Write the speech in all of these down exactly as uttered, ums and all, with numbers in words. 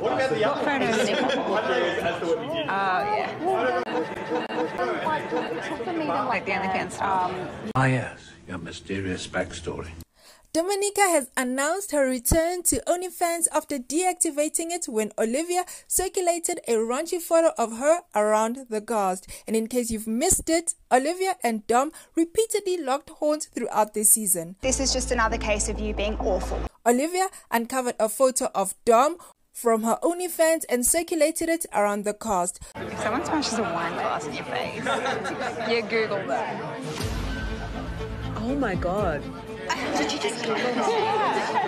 What about the other photos? Oh yeah. Like the OnlyFans stuff. Ah yes, your mysterious backstory. Domenica has announced her return to OnlyFans after deactivating it when Olivia circulated a raunchy photo of her around the cast. And in case you've missed it, Olivia and Dom repeatedly locked horns throughout the season. This is just another case of you being awful. Olivia uncovered a photo of Dom from her OnlyFans and circulated it around the cast. If someone smashes a wine glass in your face, you Google that. Oh my God. Did you just Google that?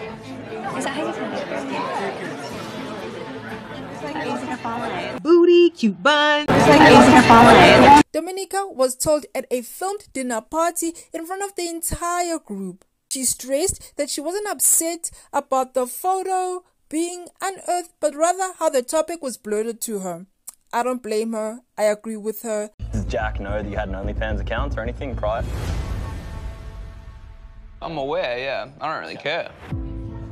Yeah. Is that how you can do it? It's like easy to follow. Booty, cute bun. It's like easy to follow. Domenica was told at a filmed dinner party in front of the entire group. She stressed that she wasn't upset about the photo being unearthed, but rather how the topic was blurted to her. I don't blame her. I agree with her. Does Jack know that you had an OnlyFans account or anything prior? I'm aware, yeah. I don't really care.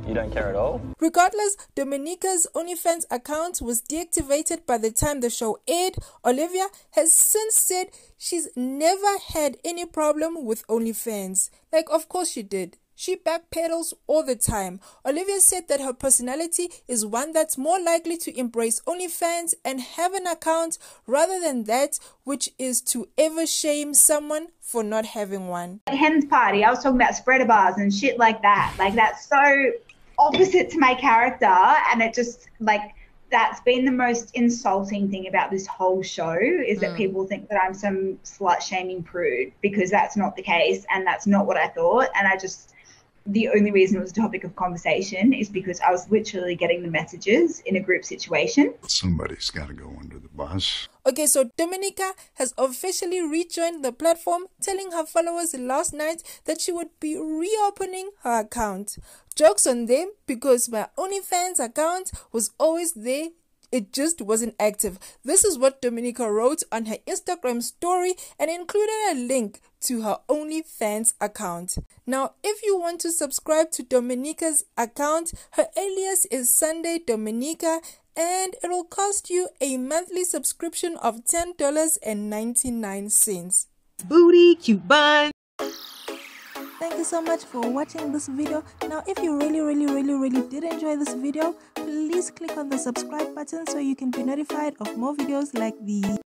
You don't care at all? Regardless, Domenica's OnlyFans account was deactivated by the time the show aired. Olivia has since said she's never had any problem with OnlyFans. Like, of course she did. She backpedals all the time. Olivia said that her personality is one that's more likely to embrace OnlyFans and have an account rather than that which is to ever shame someone for not having one. At Hen's party, I was talking about spreader bars and shit like that. Like, that's so opposite to my character, and it just, like, that's been the most insulting thing about this whole show is mm. that people think that I'm some slut-shaming prude, because that's not the case and that's not what I thought, and I just... The only reason it was a topic of conversation is because I was literally getting the messages in a group situation. Somebody's got to go under the bus. Okay, so Domenica has officially rejoined the platform, telling her followers last night that she would be reopening her account. Jokes on them, because my OnlyFans account was always there. It just wasn't active. This is what Domenica wrote on her Instagram story and included a link to her OnlyFans account. Now, if you want to subscribe to Domenica's account, her alias is Sunday Domenica, and it will cost you a monthly subscription of ten dollars and ninety-nine cents. Booty, cute bun. Thank you so much for watching this video. Now, if you really, really, really, really did enjoy this video, please click on the subscribe button so you can be notified of more videos like these.